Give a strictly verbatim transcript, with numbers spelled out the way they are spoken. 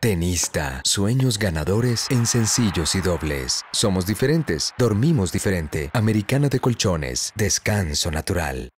Tenista, sueños ganadores en sencillos y dobles. Somos diferentes, dormimos diferente. Americana de Colchones, descanso natural.